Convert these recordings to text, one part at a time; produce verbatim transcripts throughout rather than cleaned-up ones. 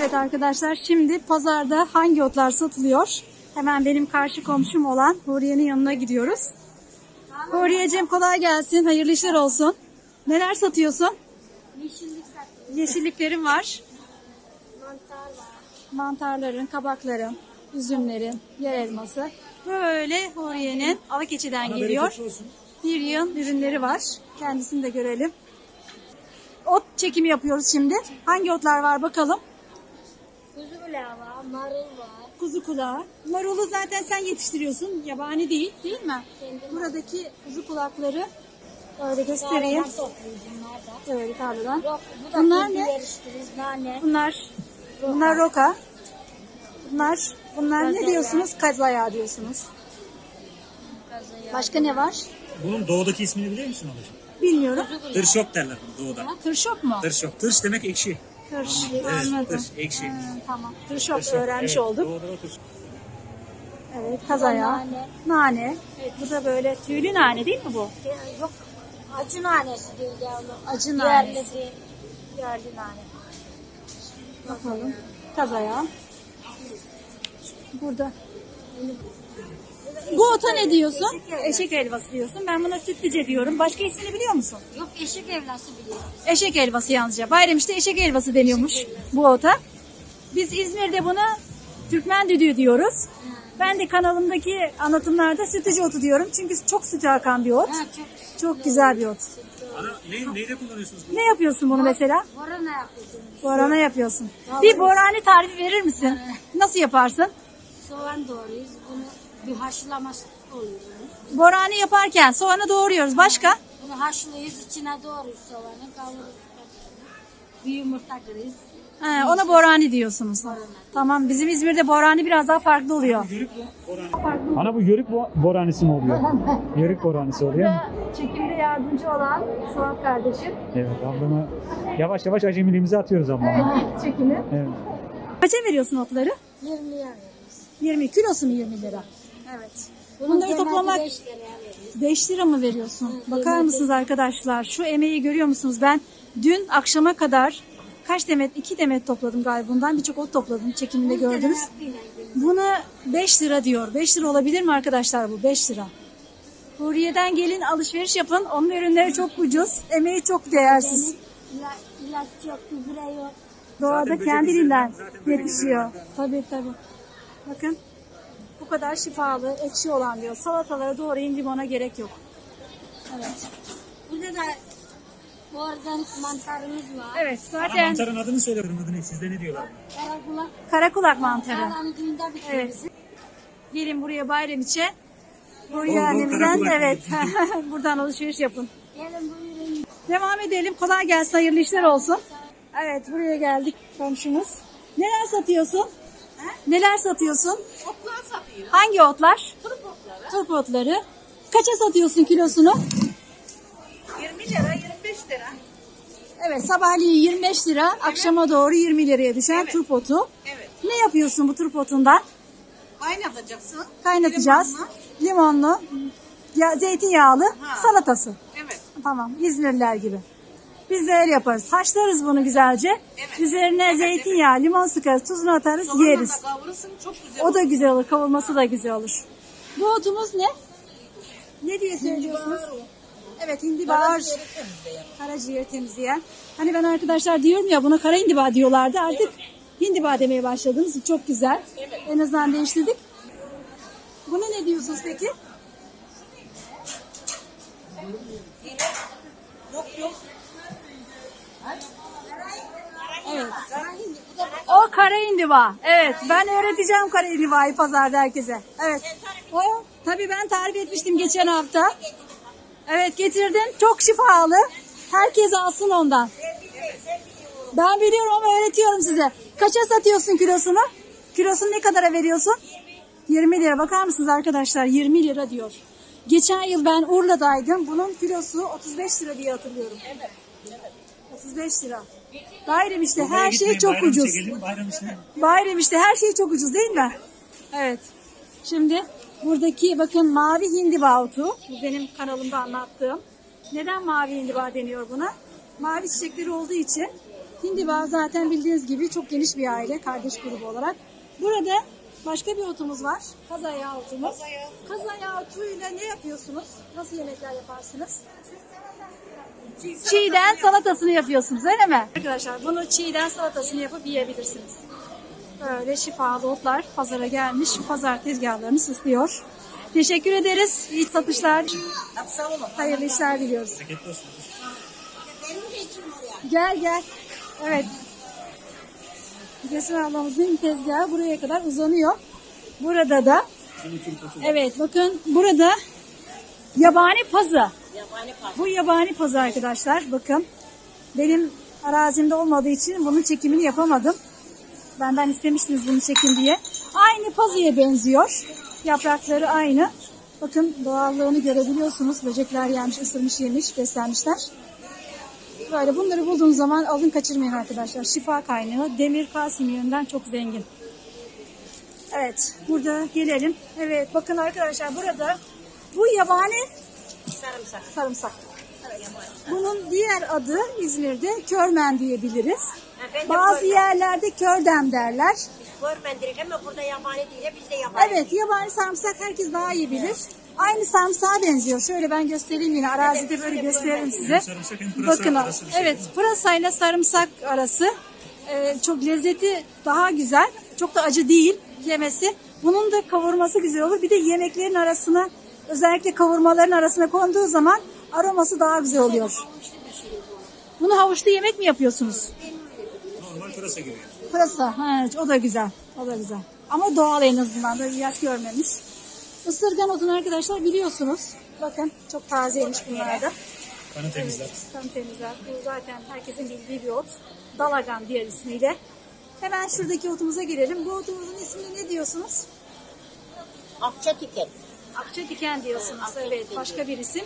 Evet arkadaşlar, şimdi pazarda hangi otlar satılıyor? Hemen benim karşı komşum olan Huriye'nin yanına gidiyoruz. Huriye'cim kolay gelsin, hayırlı işler olsun. Neler satıyorsun? Yeşillik satıyorum. Yeşilliklerin var. Mantar var. Mantarların, kabakların, üzümlerin, yer elması. Böyle Huriye'nin Alakeçi'den geliyor. Bir yığın ürünleri var. Kendisini de görelim. Ot çekimi yapıyoruz şimdi. Hangi otlar var bakalım? Kuzu kulağı var, marul var. Kuzu kulağı. Marulu zaten sen yetiştiriyorsun. Yabani değil, değil mi? Kendim Buradaki var. Kuzu kulakları öyle göstereyim. Evet, tarladan. Rok, bu da bunlar ne? Nane. Bunlar, roka. bunlar roka. Bunlar, bunlar Kazayağı. Ne diyorsunuz? Kazayağı diyorsunuz. Kazayağı. Başka ne var? Bunun doğudaki ismini biliyor musun ablacığım? Bilmiyorum. Tırşok derler bunu doğuda. Ha, tırşok mu? Tırşok. Tırş demek ekşi. Tırş. Anladım. Evet, tırş, ekşi. Hmm, tamam. Tırşok, tırşok öğrenmiş evet, olduk. Doğuda tırşok. Evet, kazayağı. Nane. Nane. Evet, bu da böyle tüylü nane değil mi bu? Yok. Acı nanesi diyor yavrum. Acı nanesi. Yerli, yerli nane. Bakalım. Kazayağı. Burada. Bu ota ne diyorsun? Eşek, eşek elvası diyorsun. Ben buna sütlüce diyorum. Başka ismini biliyor musun? Yok, eşek elvası biliyorum. Eşek elvası yalnızca. Bayramiç'te eşek elvası deniyormuş eşek elvası. Bu ota. Biz İzmir'de buna Türkmen düdüğü diyoruz. Hmm. Ben de kanalımdaki anlatımlarda sütlüce otu diyorum. Çünkü çok sütü akan bir ot. Ha, çok çok sütlü, güzel bir ot. Ana, ne, neyle kullanıyorsunuz bunu? Ne yapıyorsun bunu Bor mesela? Borana yapıyorsun. Borana yapıyorsun. Vallahi bir borani tarifi verir misin? Hmm. Nasıl yaparsın? Soğan doğruyuz. Bunu bir haşlaması oluyor. Borani yaparken soğanı doğruyoruz. Başka? Bunu haşlıyoruz, içine doğruyoruz soğanı, kavuruyoruz. Bir yumurta kırıyoruz. He, ona borani diyorsunuz. Borani. Tamam, bizim İzmir'de borani biraz daha farklı oluyor. Yörük borani. Ana bu yörük boranisi mi oluyor? Yörük boranisi oluyor. Çekimde yardımcı olan Suat kardeşim. Evet, ablama yavaş yavaş acemiliğimizi atıyoruz ablama. Evet, çekimi. Evet. Kaça veriyorsun otları? yirmiye veriyoruz. yirmi kilosu mu yirmi lira? Evet. Bunları toplamak beş lira mı veriyorsun? Hı, bakar mısınız arkadaşlar? Şu emeği görüyor musunuz? Ben dün akşama kadar kaç demet? iki demet topladım galiba bundan. Birçok ot topladım. Çekiminde gördünüz. Buna beş lira diyor. beş lira olabilir mi arkadaşlar bu? beş lira. Huriye'den gelin alışveriş yapın. Onun ürünleri çok ucuz. Emeği çok değersiz. İlaç yok, gübre yok. Doğada kendiliğinden yetişiyor. Tabii tabii. Bakın. Bu kadar şifalı, ekşi olan diyor. Salatalara doğrayın, limona gerek yok. Evet. Burada da organik mantarımız var. Evet, zaten... Ana mantarın adını söylüyorum, adını sizde ne diyorlar? Karakulak. Karakulak mantarı. Evet. Gelin buraya Bayramiç'e. Buraya o, annemizden, o, evet. Buradan alışveriş yapın. Gelin buyurun. Devam edelim. Kolay gelsin, hayırlı işler olsun. Evet, buraya geldik komşumuz. Neler satıyorsun? Ha? Neler satıyorsun? Otlar satıyor. Hangi otlar? Turp otları. Turp otları. Kaça satıyorsun kilosunu? yirmi lira, yirmi beş lira. Evet, sabahleyin yirmi beş lira, evet. Akşama doğru yirmi liraya düşen, evet. Turp otu. Evet. Ne yapıyorsun bu turp otundan? Kaynatacaksın. Kaynatacağız. Limonlu, Limonlu ya, zeytinyağlı, ha. Salatası. Evet. Tamam, İzmirliler gibi. Biz de öyle yaparız. Haşlarız bunu güzelce. Evet. Üzerine evet, zeytinyağı, evet. Limon sıkarız, tuzunu atarız, soğanla yeriz. Da kavurursam çok güzel. O da güzel olur, kavurması da güzel olur. Bu otumuz ne? Ne diye söylüyorsunuz? Evet, hindibar. Karaciğer temizleyen. Hani ben arkadaşlar diyorum ya, buna kara hindiba diyorlardı. Artık hindiba demeye başladınız. Çok güzel. Evet. En azından değiştirdik. Buna ne diyorsunuz peki? Yok yok. Evet. O kara hindiba. Evet. Ben öğreteceğim kara hindivayı pazarda herkese. Evet. O tabii ben tarif etmiştim geçen hafta. Evet, getirdim. Çok şifalı. Herkes alsın ondan. Ben biliyorum ama öğretiyorum size. Kaça satıyorsun kilosunu? Kilosunu ne kadara veriyorsun? yirmi lira. Bakar mısınız arkadaşlar? yirmi lira diyor. Geçen yıl ben Urla'daydım. Bunun kilosu otuz beş lira diye hatırlıyorum. Evet. otuz beş lira. Bayramiç'te her şey çok ucuz. Bayramiç'te her şey çok ucuz değil mi? Evet. Şimdi buradaki bakın mavi hindiba otu. Bu benim kanalımda anlattığım. Neden mavi hindiba deniyor buna? Mavi çiçekleri olduğu için Hindiba zaten bildiğiniz gibi çok geniş bir aile, kardeş grubu olarak. Burada başka bir otumuz var. Kazayağı otumuz. Kazayağı otuyla ne yapıyorsunuz? Nasıl yemekler yaparsınız? Çiğden salatasını yapıyorsunuz, öyle mi? Arkadaşlar bunu çiğden salatasını yapıp yiyebilirsiniz. Böyle şifalı otlar pazara gelmiş. Pazar tezgahlarını süslüyor. Teşekkür ederiz. İyi satışlar. Hayırlı işler diliyoruz. Gel gel. Evet. Resul ablamızın tezgahı buraya kadar uzanıyor. Burada da evet bakın burada yabani pazı. Yabani pazı. Bu yabani pazı arkadaşlar. Bakın benim arazimde olmadığı için bunun çekimini yapamadım. Benden istemiştiniz bunu çekin diye. Aynı pazıya benziyor. Yaprakları aynı. Bakın doğallığını görebiliyorsunuz. Böcekler yemiş, ısırmış, yemiş, beslenmişler. Böyle bunları bulduğunuz zaman alın, kaçırmayın arkadaşlar. Şifa kaynağı, demir, kalsiyum yönünden çok zengin. Evet, burada gelelim. Evet, bakın arkadaşlar burada bu yabani sarımsak. Sarımsak. Evet, bunun diğer adı İzmir'de körmen diyebiliriz. Ha, bazı körmen. Yerlerde kördem derler. Körmen direkt ama burada yabani değil, biz de yabani. Evet, yabani sarımsak herkes daha iyi bilir. Evet. Aynı sarımsağa benziyor. Şöyle ben göstereyim yine. Arazide böyle gösteririm size. Bakın. Evet. Pırasayla sarımsak arası. Ee, çok lezzeti daha güzel. Çok da acı değil yemesi. Bunun da kavurması güzel olur. Bir de yemeklerin arasına, özellikle kavurmaların arasına konduğu zaman aroması daha güzel oluyor. Bunu havuçlu yemek mi yapıyorsunuz? Normal pırasa gibi. Pırasa. Ha, o da güzel. O da güzel. Ama doğal en azından. Böyle yak görmemiş. Isırgan otunu arkadaşlar biliyorsunuz. Bakın çok tazeymiş bunlar da. Kanı temizler. Evet, kanı temizler. Bu zaten herkesin bildiği bir ot. Dalagan diğer ismiyle. Hemen şuradaki otumuza girelim. Bu otumuzun ismini ne diyorsunuz? Akça tiken. Akça tiken diyorsunuz. Evet, evet, başka bir isim.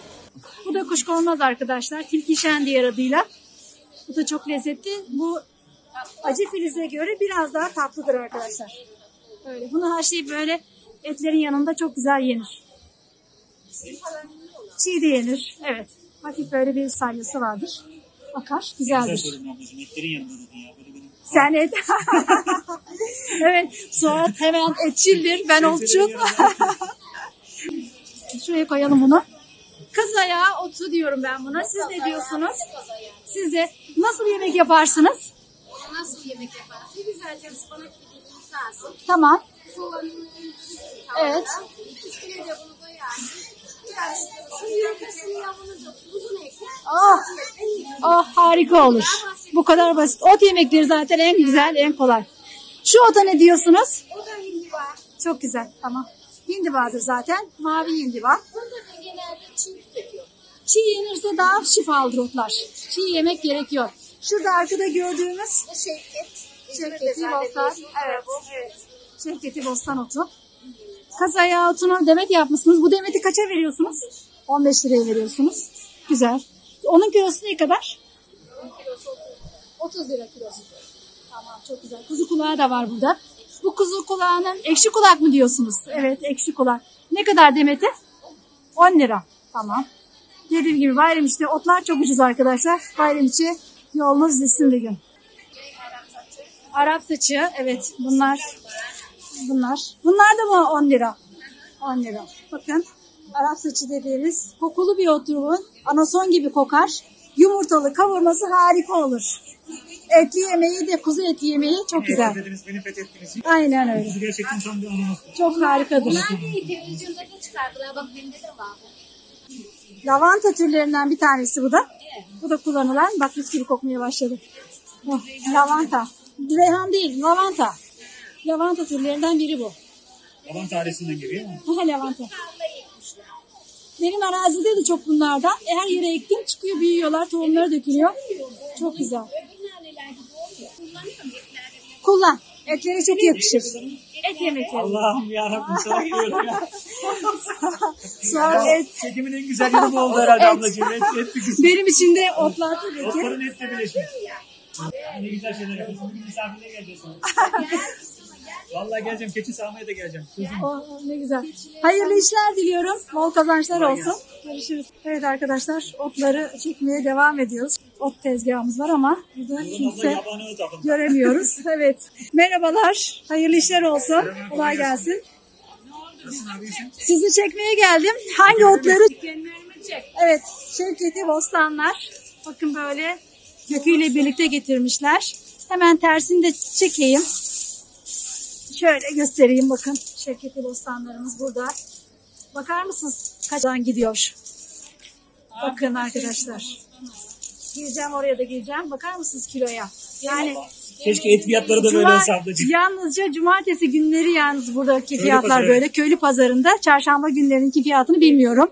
Bu da kuşkonmaz arkadaşlar. Tilkişen diğer adıyla. Bu da çok lezzetli. Bu acı filize göre biraz daha tatlıdır arkadaşlar. Böyle. Bunu haşlayıp böyle etlerin yanında çok güzel yenir. Çiğ de yenir. Evet. Hafif böyle bir salyası vardır. Akar. Güzeldir. Sen et. Evet. Suat hemen etçildir. Ben otçum. Şuraya koyalım bunu. Kazayağı otu diyorum ben buna. Siz ne diyorsunuz? Siz de nasıl yemek yaparsınız? Nasıl yemek yaparsınız? Güzelce ıspanak gibi lazım. Tamam. Evet. Oh, oh, harika olur. Bu kadar basit. Ot yemekleri zaten en güzel, en kolay. Şu ota ne diyorsunuz? O da hindiba. Çok güzel. Tamam. Hindiba'dır zaten. Mavi hindiba. Burada da genelde çiğ tüketiyor. Çiğ yenirse daha şifalıdır otlar. Çiğ yemek gerekiyor. Şurada arkada gördüğümüz şevket. Şevketi bostan. Evet. Evet. Şevketi bostan otu. Kazayağı otunu demet yapmışsınız. Bu demeti kaça veriyorsunuz? on beş liraya veriyorsunuz. Güzel. Onun kilosu ne kadar? otuz lira kilosu. Tamam, çok güzel. Kuzu kulağı da var burada. Bu kuzu kulağının ekşi kulak mı diyorsunuz? Evet, ekşi kulak. Ne kadar demeti? on lira. Tamam. Dediğim gibi Bayramiç'te otlar çok ucuz arkadaşlar. Bayramiç'e yolunuz düşsün bir gün. Arap saçı, evet, bunlar bunlar. Bunlar da mı on lira? on lira. Bakın Arap saçı dediğimiz kokulu bir oturun. Anason gibi kokar. Yumurtalı kavurması harika olur. Etli yemeği de, kuzu eti yemeği çok güzel. Aynen öyle. Çok harikadır. Lavanta türlerinden bir tanesi bu da. Bu da kullanılan. Bak mis gibi kokmaya başladı. Oh, lavanta. Reyhan değil, lavanta. Lavanta türlerinden biri bu. Lavanta ailesinden geliyor mu? Lavanta. Benim arazide de çok bunlardan. Her yere ektim, çıkıyor, büyüyorlar, tohumları dökülüyor. Çok güzel. Kullan. Etlere çok yakışır. Et yemekleri. Allah'ım yarabbim sana diyorum ya. Sonra et. Çekimin en güzel yanı bu oldu herhalde ablacığım. Et, et bir kısmı. Benim için de otlar tabii ki. Otların etle birleşmiş. Ne güzel şeyler yapıyorsun. Bir misafirine geleceğiz sana. Vallahi geleceğim. Keçi sağmaya da geleceğim. Oh, ne güzel. Hayırlı işler diliyorum. Bol kazançlar olsun. Görüşürüz. Evet arkadaşlar, otları çekmeye devam ediyoruz. ot tezgahımız var ama burada kimse göremiyoruz. Evet. Merhabalar. Hayırlı işler olsun. Kolay gelsin. Sizi çekmeye geldim. Hangi otları? Evet. Şevketi bostanlar. Bakın böyle köküyle birlikte getirmişler. Hemen tersini de çekeyim. Şöyle göstereyim bakın. Şevketi bostanlarımız burada. Bakar mısınız kaçtan gidiyor? Bakın arkadaşlar. Gireceğim oraya da gireceğim. Bakar mısınız kiloya? Yani keşke et fiyatları da böyle hesaplacak. Yalnızca cumartesi günleri yalnız buradaki köylü fiyatlar pazarı. Böyle. Köylü pazarında çarşamba günlerinki fiyatını bilmiyorum.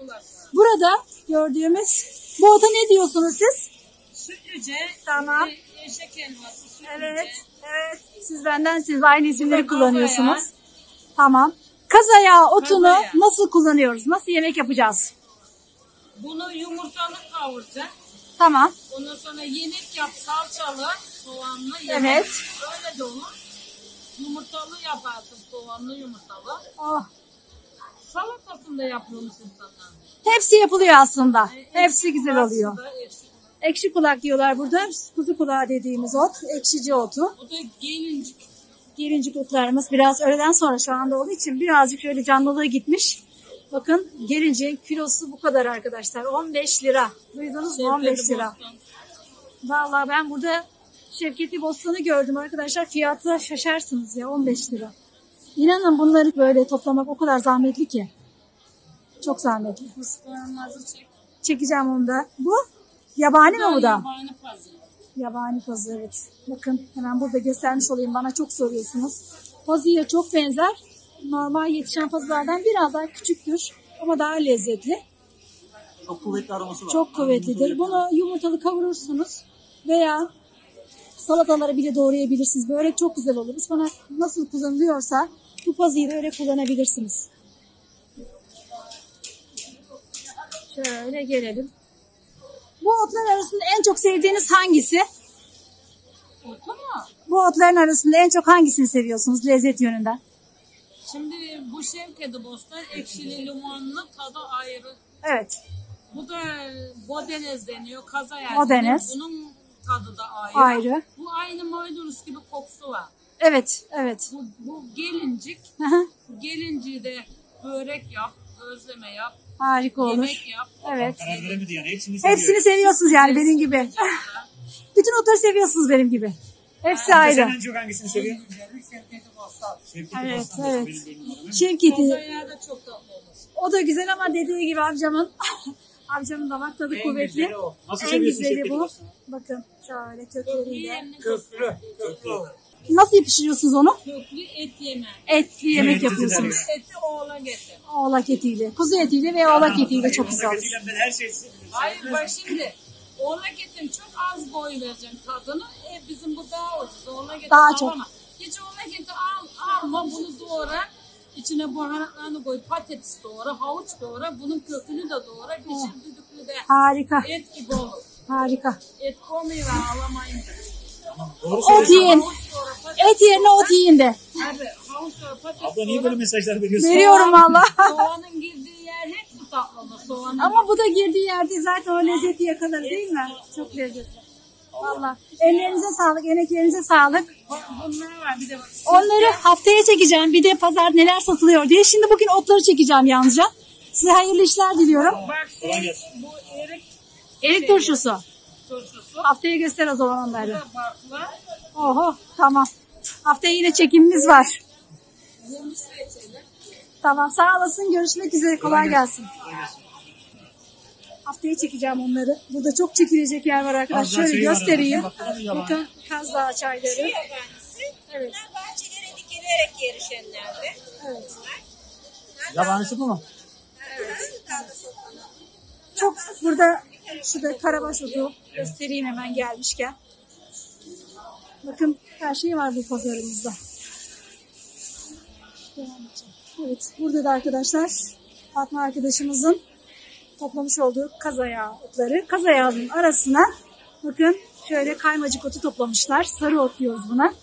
Burada gördüğümüz bu ota ne diyorsunuz siz? Sütlüce. Tamam. Eşek elması, sütlüce. Evet. Evet. Siz benden siz aynı isimleri burada kullanıyorsunuz. Kazayağı. Tamam. Kazayağı otunu kazayağı. Nasıl kullanıyoruz? Nasıl yemek yapacağız? Bunu yumurtalı kavuracağız. Tamam. Ondan sonra yenik yap, salçalı, soğanlı yemek. Evet. Öyle de olur. Yumurtalı yaparsın, soğanlı yumurtalı. Oh. Salatasını da yapıyormuşsun zaten. Hepsi yapılıyor aslında. E, Hepsi güzel oluyor. Ekşi kulak. Ekşi kulak diyorlar burada. Kuzu kulağı dediğimiz ot. Ekşici otu. Bu da gelincik. Gelincik otlarımız biraz öğleden sonra şu anda olduğu için birazcık şöyle canlılığı gitmiş. Bakın gelincik kilosu bu kadar arkadaşlar. on beş lira. Duydunuz mu? on beş lira. Vallahi ben burada Şevketi bostanı gördüm arkadaşlar. Fiyatı şaşarsınız ya. on beş lira. İnanın bunları böyle toplamak o kadar zahmetli ki. Çok zahmetli. Çekeceğim onu da. Bu yabani mi bu da? Yabani pazı. Yabani pazı evet. Bakın hemen burada göstermiş olayım. Bana çok soruyorsunuz. Pazıya çok benzer. Normal yetişen pazılardan biraz daha küçüktür ama daha lezzetli. Çok kuvvetli aroması var. Çok kuvvetlidir. Bunu yumurtalı kavurursunuz veya salatalara bile doğrayabilirsiniz. Börek çok güzel olur. Ispanak nasıl kullanılıyorsa bu pazıyı da öyle kullanabilirsiniz. Şöyle gelelim. Bu otlar arasında en çok sevdiğiniz hangisi? Otu mu? Bu otların arasında en çok hangisini seviyorsunuz lezzet yönünden? Şimdi bu şevketi bostan ekşili limonlu tadı ayrı. Evet. Bu da bodeniz deniyor. Kazayağı. Bodeniz. Bunun tadı da ayrı. Ayrı. Bu aynı maydanoz gibi kokusu var. Evet. Evet. Bu, bu gelincik. Gelinciği de börek yap, özleme yap. Harika olur. Yemek yap. Evet. Yani hepsini, hepsini seviyorsunuz yani hepsini benim gibi. Bütün otları seviyorsunuz benim gibi. Hepsi yani ayrı. En çok hangisini seviyor? Şevketi evet, bostan evet. Şevketi. O da güzel ama dediği gibi amcamın amcamın damak tadı en kuvvetli. Nasıl en güzeli bu. Bostan? Bakın şöyle kökleriyle. Köklü. Köklü. Nasıl pişiriyorsunuz onu? Köklü et yemeği. Etli yemek evet, yapıyorsunuz. Etli oğlak eti. Oğlak etiyle. Kuzu etiyle ve oğlak etiyle, etiyle çok güzel. Oğlak etiyle ben her şeyi seviyorum. Hayır bak şimdi. Oğlak etini çok az boy vereceğim tadını. E, bizim bu daha ucuz. Oğlak eti daha çok. Ama. Hiç oğlak eti al, alma bunu doğra. İçine baharatlarını koy. Patates doğra, havuç doğra. Bunun kökünü de doğra. Pişir düdüklü de. Harika. Et gibi olur. Harika. Et koymayı ve ağlamayın. Ot yiyin. Et yerine ot yiyin de. Abi havuç doğra, patates doğra. Abla niye böyle mesajlar veriyorsun? Veriyorum valla. Soğanın girdiği yer hep tatlılı. Soğanın ama gibi. Bu da girdiği yerde zaten o lezzeti yakalar değil mi? Çok lezzetli. Valla. Ellerinize sağlık, emeklerinize sağlık. Bunlar var bir de bak. Onları haftaya çekeceğim. Bir de pazar neler satılıyor diye. Şimdi bugün otları çekeceğim yalnızca. Size hayırlı işler diliyorum. Bak bu erik. Erik turşusu. Turşusu. Haftaya göster o zaman onları. Oho tamam. Haftaya yine çekimimiz var. Tamam sağ olasın. Görüşmek üzere. Kolay gelsin. Haftaya çekeceğim onları. Burada çok çekilecek yer var arkadaşlar. Şöyle göstereyim. Bakın Kazdağ çayları. Evet. Bahçelere dikilerek yerişenlerdi. Evet. Yabanisi bu mu? Evet. Çok burada şurada karabaş otu göstereyim hemen gelmişken. Bakın her şey var bu pazarımızda. Evet. Burada da arkadaşlar Fatma arkadaşımızın toplamış olduğu kazayağı otları. Kazayağının arasına bakın şöyle kaymacık otu toplamışlar. Sarı ot diyoruz buna.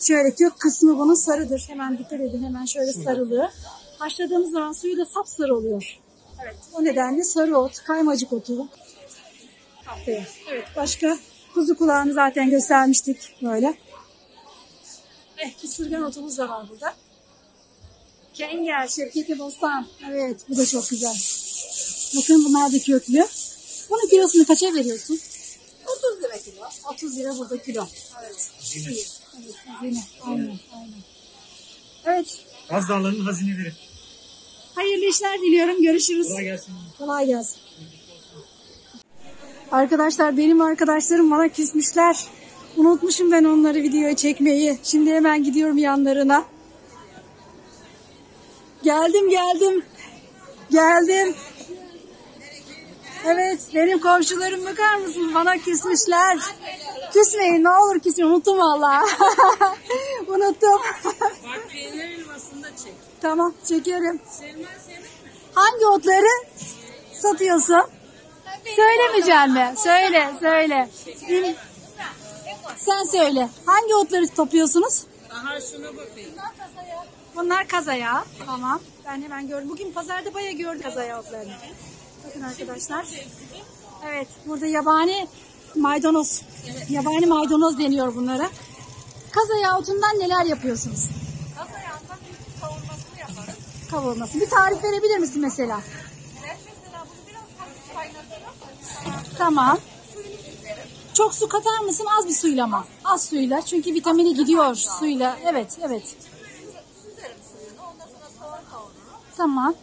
Şöyle kök kısmı bunun sarıdır. Hemen dikkat edin. Hemen şöyle sarılığı. Haşladığımız zaman suyu da sapsarı oluyor. Evet. O nedenle sarı ot, kaymacık otu. Evet. Evet. Başka kuzu kulağını zaten göstermiştik böyle. Eh, ısırgan otumuz da var burada. Kengel, şevketi bostan. Evet, bu da çok güzel. Bakın bunlar da köklü. Bunun kilosunu kaça veriyorsun? otuz lira kilo. otuz lira burada kilo. Evet. Hazine. Evet, hazine. Aynen, aynen. Evet. Kazdağları'nın hazineleri. Hayırlı işler diliyorum. Görüşürüz. Kolay gelsin. Kolay gelsin. Arkadaşlar, benim arkadaşlarım bana küsmüşler. Unutmuşum ben onları videoya çekmeyi. Şimdi hemen gidiyorum yanlarına. Geldim geldim. Geldim. Evet, benim komşularım bakar mısınız? Bana küsmüşler. Küsmeyin, ne olur küsmeyin. Unuttum valla. Unuttum. Bak, peynir elmasını da çek. Tamam, çekerim. Selma, senin mi? Hangi otları satıyorsun? Söylemeyeceğim mi? Söyle, söyle. Sen söyle. Hangi otları topluyorsunuz? Aha, şuna bakayım. Bunlar kazayağı. Tamam. Ben hemen gördüm. Bugün pazarda bayağı gördüm kazayağı otlarını. Bakın arkadaşlar. Evet. Burada yabani maydanoz. Evet. Yabani maydanoz deniyor bunlara. Kazayağı otundan neler yapıyorsunuz? Kazayağından biz kavurmasını yaparız. Kavurması. Bir tarif verebilir misin mesela? Evet. Mesela bunu biraz hafif kaynatırım. Tamam. Çok su katar mısın? Az bir suyla mı? Az suyla. Çünkü vitamini gidiyor suyla. Evet. Evet. Tamam.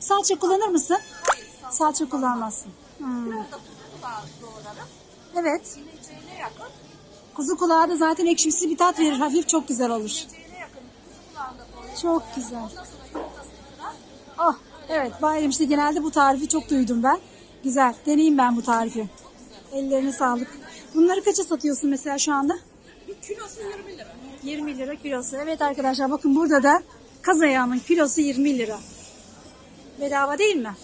Salça kullanır mısın? Hayır, salça, salça kullanmazsın. Hmm. Biraz da kuzu kulağı doğrarım. Evet. İneceğine yakın. Kuzu kulağı da zaten ekşimsi bir tat verir. Hafif, çok güzel olur. İneceğine yakın. Kuzu kulağını da doğrarım. Çok güzel. Ondan sonra yumurtasını kırar. Ah, evet. Bayramiş'te genelde bu tarifi çok duydum ben. Güzel. Deneyeyim ben bu tarifi. Ellerine sağlık. Bunları kaça satıyorsun mesela şu anda? Bir kilosu yirmi lira. yirmi lira kilosu. Evet arkadaşlar, bakın burada da kazayağının kilosu yirmi lira. Bedava değil mi?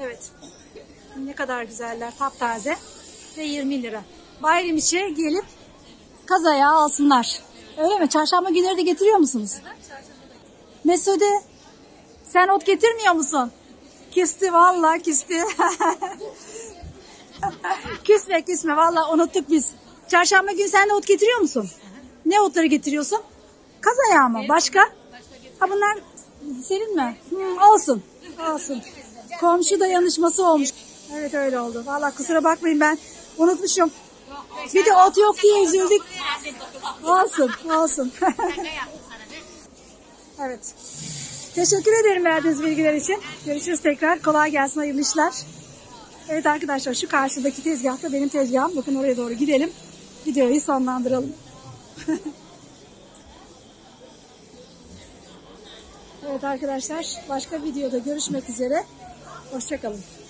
Evet. Ne kadar güzeller. Taptaze. Ve yirmi lira. Bayramiç'e gelip kazayağı alsınlar. Öyle mi? Çarşamba günleri de getiriyor musunuz? Mesude, sen ot getirmiyor musun? Küstü valla, küstü. Küsme küsme valla, unuttuk biz. Çarşamba günü sen de ot getiriyor musun? Ne otları getiriyorsun? Kazayağı mı? Başka? Ha, bunlar senin mi? Hmm, olsun. Olsun. Komşu dayanışması olmuş. Evet, öyle oldu. Vallahi kusura bakmayın, ben unutmuşum. Bir de ot yok diye üzüldük. Olsun. Olsun. Evet. Teşekkür ederim verdiğiniz bilgiler için. Görüşürüz tekrar. Kolay gelsin. Hayırlı işler. Evet arkadaşlar, şu karşıdaki tezgahta benim tezgahım. Bakın oraya doğru gidelim. Videoyu sonlandıralım. Evet arkadaşlar, başka videoda görüşmek üzere. Hoşça kalın.